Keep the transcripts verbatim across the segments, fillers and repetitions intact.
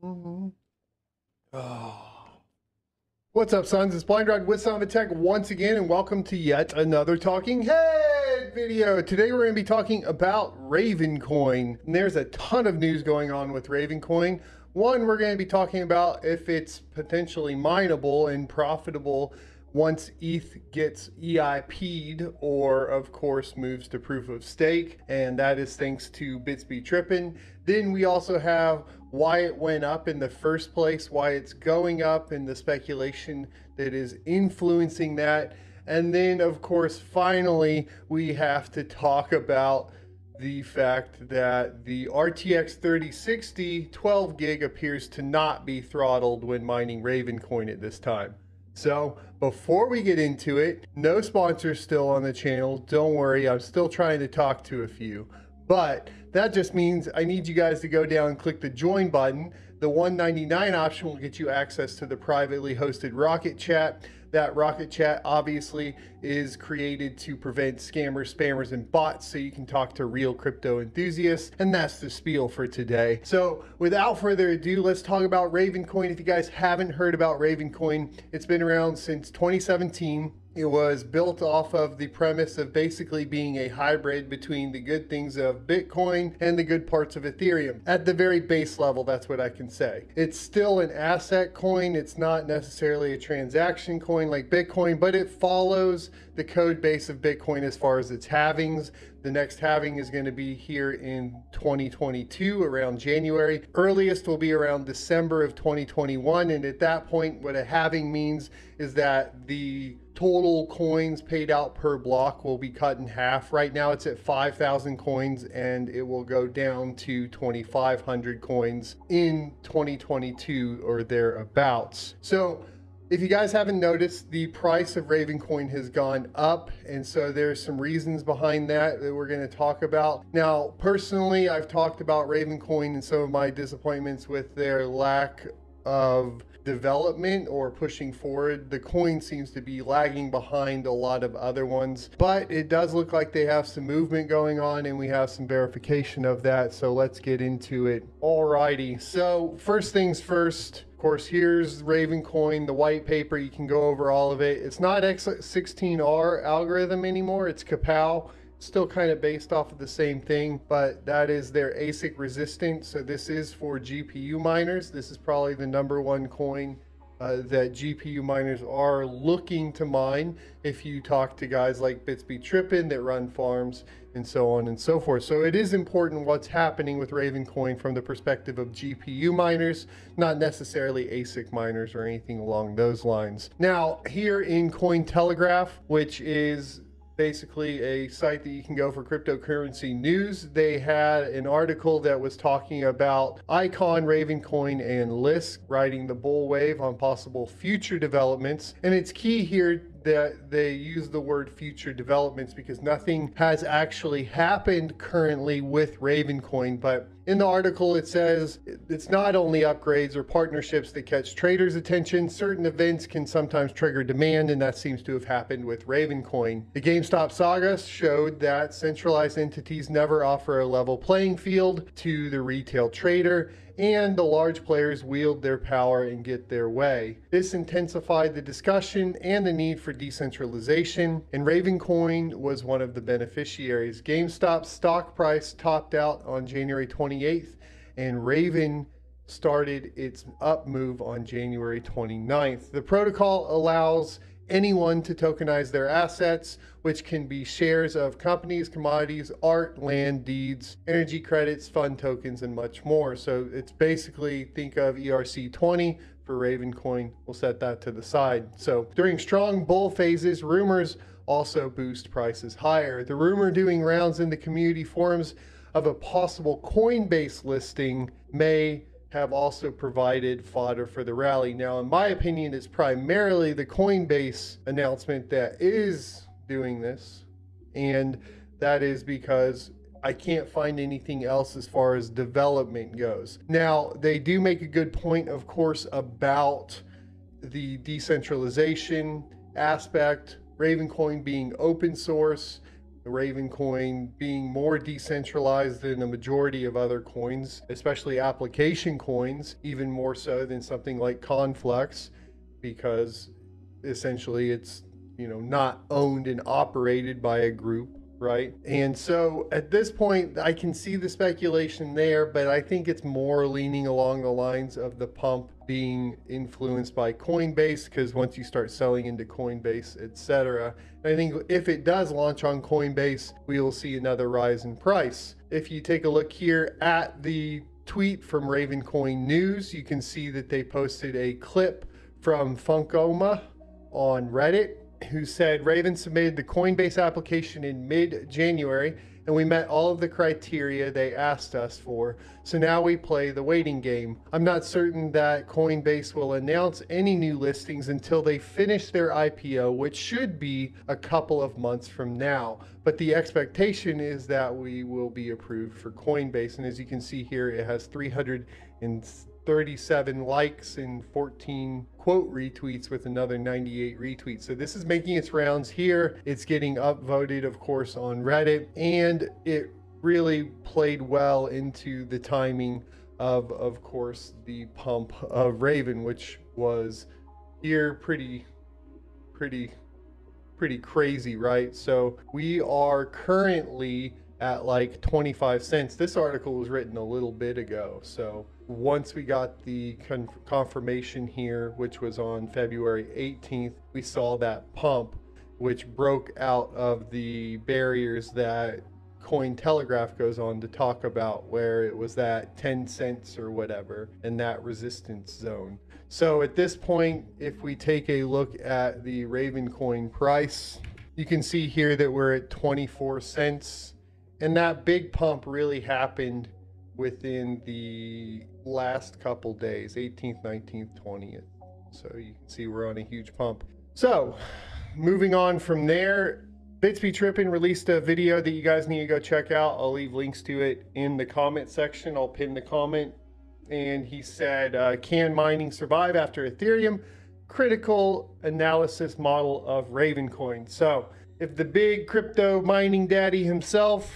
Oh. What's up, sons? It's Blind Drag with Son of a Tech once again, and welcome to yet another Talking Head video. Today we're going to be talking about Ravencoin. And there's a ton of news going on with Ravencoin. One, we're going to be talking about if it's potentially mineable and profitable once E T H gets E I P'd, or of course moves to proof of stake, and that is thanks to Bits Be Trippin'. Then we also have why it went up in the first place, why it's going up, and the speculation that is influencing that. And then of course, finally, we have to talk about the fact that the R T X thirty sixty twelve gig appears to not be throttled when mining Ravencoin at this time. So before we get into it, no sponsors still on the channel. Don't worry, I'm still trying to talk to a few. But that just means I need you guys to go down and click the join button. The one ninety-nine option will get you access to the privately hosted Rocket Chat. That Rocket Chat obviously is created to prevent scammers, spammers, and bots, so you can talk to real crypto enthusiasts. And that's the spiel for today. So without further ado, let's talk about Ravencoin. If you guys haven't heard about Ravencoin, it's been around since twenty seventeen. It was built off of the premise of basically being a hybrid between the good things of Bitcoin and the good parts of Ethereum. At the very base level, that's what I can say. It's still an asset coin. It's not necessarily a transaction coin like Bitcoin, but it follows the code base of Bitcoin as far as its halvings. The next halving is going to be here in twenty twenty-two, around January. Earliest will be around December of twenty twenty-one. And at that point, what a halving means is that the total coins paid out per block will be cut in half. Right now it's at five thousand coins, and it will go down to twenty-five hundred coins in twenty twenty-two or thereabouts. So if you guys haven't noticed, the price of Ravencoin has gone up, and so there's some reasons behind that that we're going to talk about. Now, personally, I've talked about Ravencoin and some of my disappointments with their lack of development or pushing forward. The coin seems to be lagging behind a lot of other ones, but it does look like they have some movement going on, and we have some verification of that. So let's get into it. Alrighty, so first things first, of course, here's Ravencoin, the white paper. You can go over all of it. It's not X sixteen R algorithm anymore, it's Kapow. Still kind of based off of the same thing, but that is their A S I C resistance. So this is for G P U miners. This is probably the number one coin uh, that G P U miners are looking to mine. If you talk to guys like Bits Be Trippin' that run farms and so on and so forth. So it is important what's happening with Ravencoin from the perspective of G P U miners, not necessarily A S I C miners or anything along those lines. Now here in Cointelegraph, which is basically a site that you can go for cryptocurrency news, they had an article that was talking about Icon, Ravencoin, and Lisk riding the bull wave on possible future developments. And it's key here that they use the word future developments, because nothing has actually happened currently with Ravencoin. But in the article, it says it's not only upgrades or partnerships that catch traders' attention. Certain events can sometimes trigger demand, and that seems to have happened with Ravencoin. The GameStop saga showed that centralized entities never offer a level playing field to the retail trader, and the large players wield their power and get their way. This intensified the discussion and the need for decentralization, and Ravencoin was one of the beneficiaries. GameStop's stock price topped out on January twenty-eighth, and Raven started its up move on January twenty-ninth. The protocol allows anyone to tokenize their assets, which can be shares of companies, commodities, art, land, deeds, energy credits, fund tokens, and much more. So it's basically, think of E R C twenty for Ravencoin. We'll set that to the side. So during strong bull phases, rumors also boost prices higher. The rumor doing rounds in the community forums of a possible Coinbase listing may have also provided fodder for the rally. Now, in my opinion, it's primarily the Coinbase announcement that is doing this, and that is because I can't find anything else as far as development goes. Now, they do make a good point, of course, about the decentralization aspect, Ravencoin being open source, the Ravencoin being more decentralized than a majority of other coins, especially application coins, even more so than something like Conflux, because essentially it's, you know, not owned and operated by a group, right? And so at this point, I can see the speculation there, but I think it's more leaning along the lines of the pump being influenced by Coinbase, because once you start selling into Coinbase, et cetera, I think if it does launch on Coinbase, we will see another rise in price. If you take a look here at the tweet from Ravencoin News, you can see that they posted a clip from Funkoma on Reddit, who said Raven submitted the Coinbase application in mid-January, and we met all of the criteria they asked us for, so now we play the waiting game. I'm not certain that Coinbase will announce any new listings until they finish their I P O, which should be a couple of months from now, but the expectation is that we will be approved for Coinbase. And as you can see here, it has three hundred thirty-seven likes and fourteen quote retweets with another ninety-eight retweets. So this is making its rounds here. It's getting upvoted, of course, on Reddit, and it really played well into the timing of, of course, the pump of Raven, which was here pretty, pretty, pretty crazy, right? So we are currently at like twenty-five cents. This article was written a little bit ago. So once we got the con confirmation here, which was on February eighteenth, we saw that pump, which broke out of the barriers that Cointelegraph goes on to talk about, where it was that ten cents or whatever, and that resistance zone. So at this point, if we take a look at the Ravencoin price, you can see here that we're at twenty-four cents. And that big pump really happened within the last couple days, eighteenth, nineteenth, twentieth. So you can see we're on a huge pump. So moving on from there, Bits Be Trippin' released a video that you guys need to go check out. I'll leave links to it in the comment section. I'll pin the comment. And he said, uh, can mining survive after Ethereum? Critical analysis model of Ravencoin. So if the big crypto mining daddy himself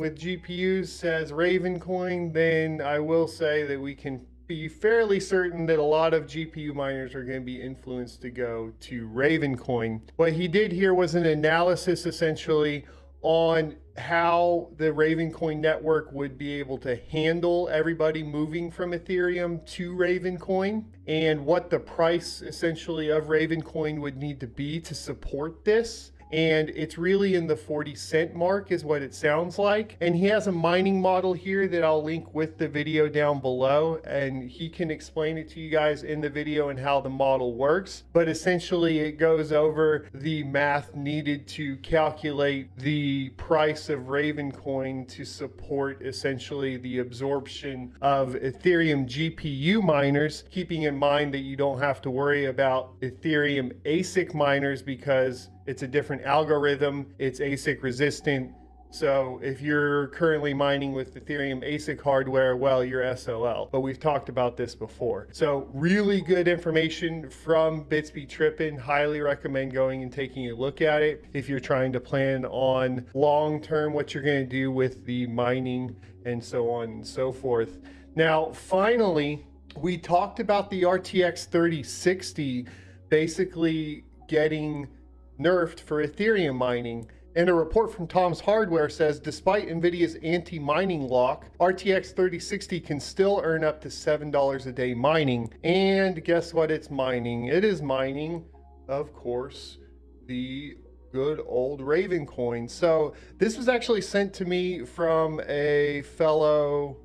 with G P Us says Ravencoin, then I will say that we can be fairly certain that a lot of G P U miners are going to be influenced to go to Ravencoin. What he did here was an analysis essentially on how the Ravencoin network would be able to handle everybody moving from Ethereum to Ravencoin, and what the price essentially of Ravencoin would need to be to support this. And it's really in the forty cent mark is what it sounds like. And he has a mining model here that I'll link with the video down below, and he can explain it to you guys in the video and how the model works. But essentially it goes over the math needed to calculate the price of Ravencoin to support essentially the absorption of Ethereum G P U miners, keeping in mind that you don't have to worry about Ethereum A S I C miners because it's a different algorithm, it's A S I C resistant. So if you're currently mining with Ethereum A S I C hardware, well, you're S O L, but we've talked about this before. So really good information from Bits Be Trippin'. Highly recommend going and taking a look at it if you're trying to plan on long-term what you're gonna do with the mining and so on and so forth. Now, finally, we talked about the R T X thirty sixty basically getting nerfed for Ethereum mining, and a report from Tom's Hardware says despite NVIDIA's anti-mining lock, R T X thirty sixty can still earn up to seven dollars a day mining. And guess what it's mining? It is mining, of course, the good old Ravencoin. So this was actually sent to me from a fellow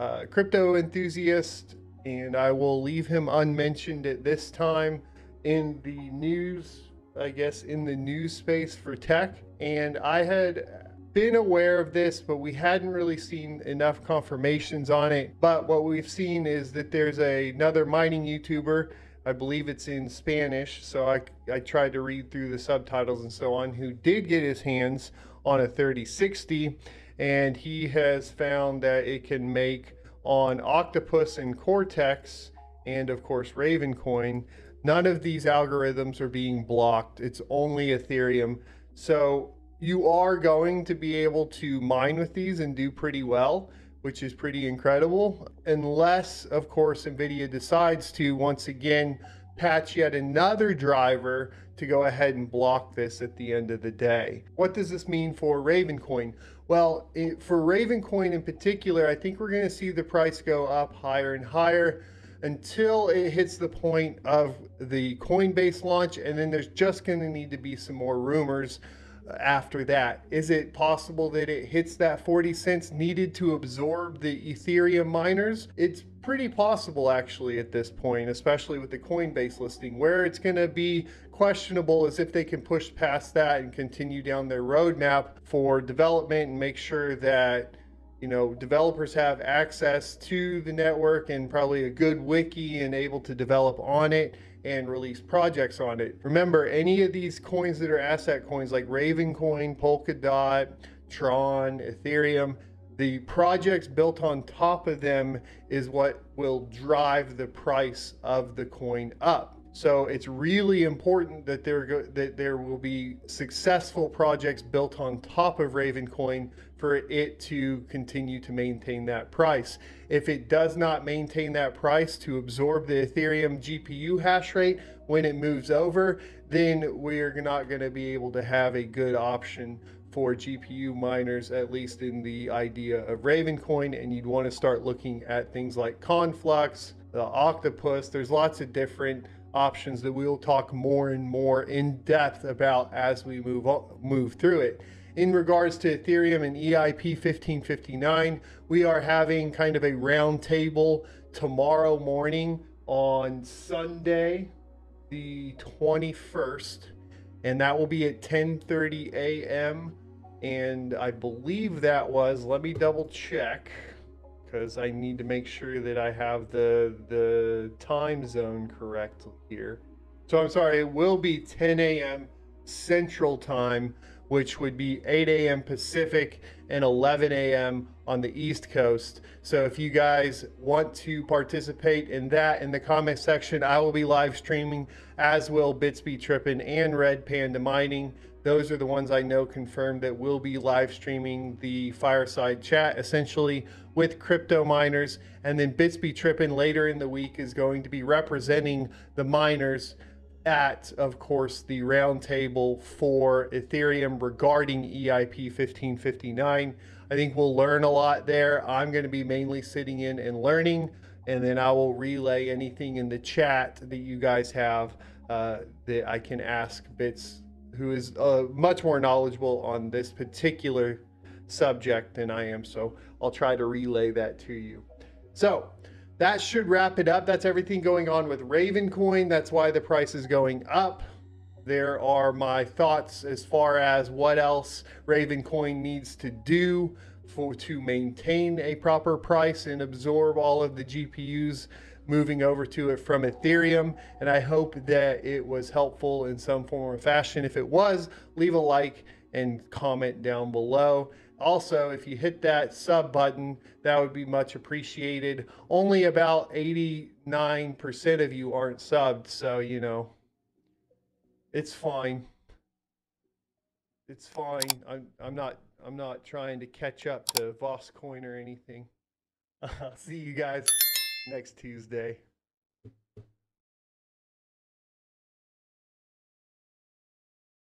uh, crypto enthusiast, and I will leave him unmentioned at this time in the news, I guess, in the news space for tech. And I had been aware of this, but we hadn't really seen enough confirmations on it. But what we've seen is that there's a, another mining YouTuber, I believe it's in Spanish, so I, I tried to read through the subtitles and so on, who did get his hands on a thirty sixty, and he has found that it can make on Octopus and Cortex, and of course Ravencoin. None of these algorithms are being blocked. It's only Ethereum. So you are going to be able to mine with these and do pretty well, which is pretty incredible. Unless, of course, NVIDIA decides to, once again, patch yet another driver to go ahead and block this at the end of the day. What does this mean for Ravencoin? Well, it, for Ravencoin in particular, I think we're going to see the price go up higher and higher until it hits the point of the Coinbase launch, and then there's just going to need to be some more rumors after that. Is it possible that it hits that forty cents needed to absorb the Ethereum miners? It's pretty possible, actually, at this point, especially with the Coinbase listing. Where it's going to be questionable is if they can push past that and continue down their roadmap for development and make sure that, you know, developers have access to the network and probably a good wiki and able to develop on it and release projects on it. Remember, any of these coins that are asset coins like Ravencoin, Polkadot, Tron, Ethereum, the projects built on top of them is what will drive the price of the coin up. So it's really important that there go, that there will be successful projects built on top of Ravencoin for it to continue to maintain that price. If it does not maintain that price to absorb the Ethereum G P U hash rate when it moves over, then we're not going to be able to have a good option for G P U miners, at least in the idea of Ravencoin. And you'd want to start looking at things like Conflux, the Octopus. There's lots of different options that we'll talk more and more in depth about as we move on, move through it. In regards to Ethereum and E I P fifteen fifty-nine, we are having kind of a round table tomorrow morning on Sunday, the twenty-first, and that will be at ten thirty a m And I believe that was, let me double check, because I need to make sure that I have the, the time zone correct here. So I'm sorry, it will be ten a m Central Time, which would be eight a m Pacific and eleven a m on the East Coast. So if you guys want to participate in that, in the comment section, I will be live streaming, as will Bits Be Trippin' and Red Panda Mining. Those are the ones I know confirmed that will be live streaming the fireside chat, essentially, with crypto miners. And then Bits Be Trippin' later in the week is going to be representing the miners at, of course, the roundtable for Ethereum regarding E I P fifteen fifty-nine. I think we'll learn a lot there. I'm going to be mainly sitting in and learning, and then I will relay anything in the chat that you guys have uh, that I can ask Bits, who is uh, much more knowledgeable on this particular subject than I am. So I'll try to relay that to you. So that should wrap it up. That's everything going on with Ravencoin. That's why the price is going up. There are my thoughts as far as what else Ravencoin needs to do for to maintain a proper price and absorb all of the G P Us moving over to it from Ethereum. And I hope that it was helpful in some form or fashion. If it was, leave a like and comment down below. Also, if you hit that sub button, that would be much appreciated. Only about eighty-nine percent of you aren't subbed, so, you know, it's fine. It's fine. I'm, I'm not I'm not trying to catch up to Voss Coin or anything. I'll see you guys next Tuesday.